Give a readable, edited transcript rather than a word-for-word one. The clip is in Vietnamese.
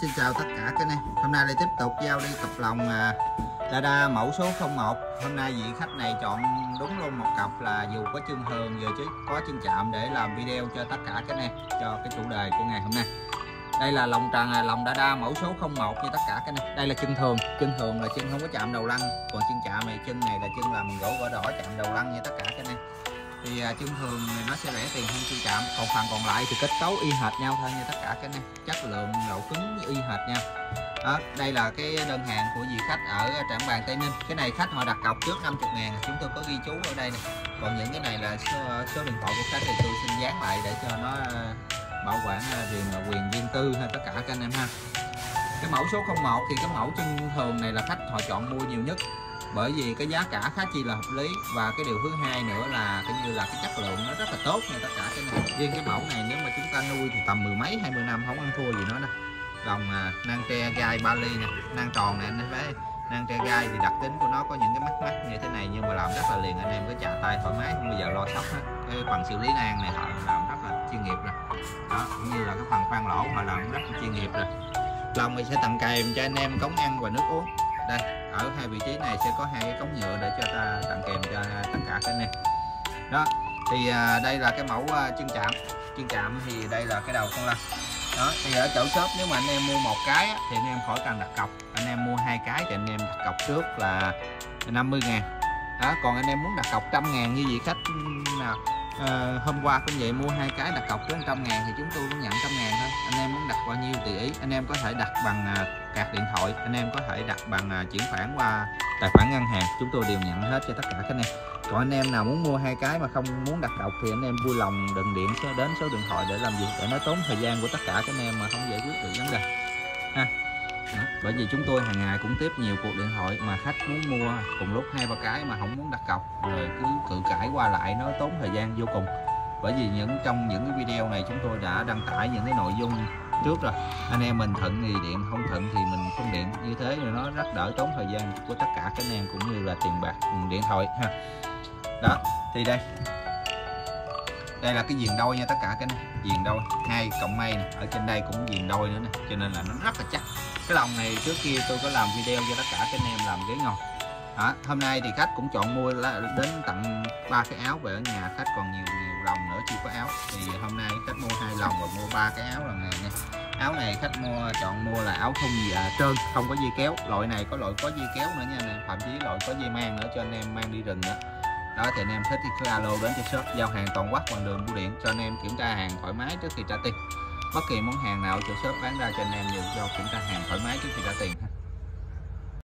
Xin chào tất cả cái này. Hôm nay lại tiếp tục giao đi cặp lồng Lada mẫu số 01. Hôm nay vị khách này chọn đúng luôn một cặp là dù có chân hường vừa chứ có chân chạm để làm video cho tất cả cái này, cho cái chủ đề của ngày hôm nay. Đây là lồng tràng lồng Lada mẫu số 01 như tất cả cái này. Đây là chân thường, là chân không có chạm đầu lăn, còn chân chạm này chân này là chân làm bằng gỗ gõ đỏ chạm đầu lăn như tất cả cái này. Thì chân thường nó sẽ rẻ tiền hơn chân chạm, còn phần còn lại thì kết cấu y hệt nhau thôi như tất cả cái này, chất lượng độ cứng y hệt nhau. Đó, đây là cái đơn hàng của vị khách ở Trảng Bàng, Tây Ninh. Cái này khách họ đặt cọc trước 50.000, chúng tôi có ghi chú ở đây này. Còn những cái này là số điện thoại của khách thì tôi xin dán lại để cho nó bảo quản quyền riêng tư hay tất cả các anh em ha. Cái mẫu số 01 thì cái mẫu chân thường này là khách họ chọn mua nhiều nhất, bởi vì cái giá cả khá chi là hợp lý, và cái điều thứ hai nữa là coi như là cái chất lượng nó rất là tốt nha tất cả cái này. Riêng cái mẫu này nếu mà chúng ta nuôi thì tầm mười mấy 20 năm không ăn thua gì nó đâu. Lồng nang tre gai Bali nè, nang tròn nè anh em thấy, nang tre gai thì đặc tính của nó có những cái mắt như thế này nhưng mà làm rất là liền, anh em cứ chà tay thoải mái không bao giờ lo sóc hết. Cái phần xử lý nang này họ làm rất là chuyên nghiệp rồi. Đó, cũng như là cái phần khoan lỗ họ làm rất là chuyên nghiệp rồi. Lồng thì sẽ tặng kèm cho anh em cống ăn và nước uống. Đây, ở hai vị trí này sẽ có hai cái cống nhựa để cho ta tặng kèm cho tất cả các anh em. Đó, thì đây là cái mẫu chân chạm. Chân chạm thì đây là cái đầu con lăn. Đó, thì ở chỗ shop nếu mà anh em mua một cái thì anh em khỏi cần đặt cọc, anh em mua hai cái thì anh em đặt cọc trước là 50.000. Đó, còn anh em muốn đặt cọc 100.000 như vậy khách nào hôm qua cũng vậy, mua hai cái đặt cọc trước 100.000 thì chúng tôi cũng nhận 100.000 thôi. Anh em muốn đặt bao nhiêu tùy ý, anh em có thể đặt bằng cạc điện thoại, anh em có thể đặt bằng chuyển khoản qua tài khoản ngân hàng, chúng tôi đều nhận hết cho tất cả các anh em. Còn anh em nào muốn mua hai cái mà không muốn đặt cọc thì anh em vui lòng đừng điện đến số điện thoại để làm gì, để nó tốn thời gian của tất cả các anh em mà không giải quyết được vấn đề ha. Đó, bởi vì chúng tôi hàng ngày cũng tiếp nhiều cuộc điện thoại mà khách muốn mua cùng lúc 2-3 cái mà không muốn đặt cọc rồi cứ cự cãi qua lại, nó tốn thời gian vô cùng. Bởi vì trong những cái video này chúng tôi đã đăng tải những cái nội dung trước rồi, anh em mình thuận thì điện, không thuận thì mình không điện, như thế thì nó rất đỡ tốn thời gian của tất cả các anh em cũng như là tiền bạc điện thoại ha. Đó, thì đây là cái viền đôi nha tất cả các anh, viền đôi 2 cọng mây này. Ở trên đây cũng viền đôi nữa nè, cho nên là nó rất là chắc. Cái lồng này trước kia tôi có làm video cho tất cả các anh em làm ghế ngồi. Đó, hôm nay thì khách cũng chọn mua đến tặng 3 cái áo, về ở nhà khách còn nhiều lồng nữa chưa có áo, thì hôm nay khách mua 2 lồng và mua 3 cái áo lần này nha. Áo này khách chọn mua là áo thun trơn, không có dây kéo, loại này có loại có dây kéo nữa nha nè, thậm chí loại có dây mang nữa cho anh em mang đi rừng nữa. Đó, thì anh em thích thì cứ alo đến cho shop, giao hàng toàn quốc bằng đường bưu điện cho anh em kiểm tra hàng thoải mái trước khi trả tiền. Bất kỳ món hàng nào chỗ shop bán ra cho anh em đều giao kiểm tra hàng thoải mái trước khi trả tiền ha.